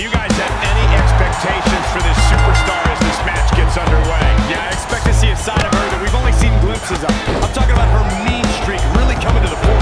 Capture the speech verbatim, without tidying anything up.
Do you guys have any expectations for this superstar as this match gets underway? Yeah, I expect to see a side of her that we've only seen glimpses of. I'm talking about her mean streak really coming to the fore.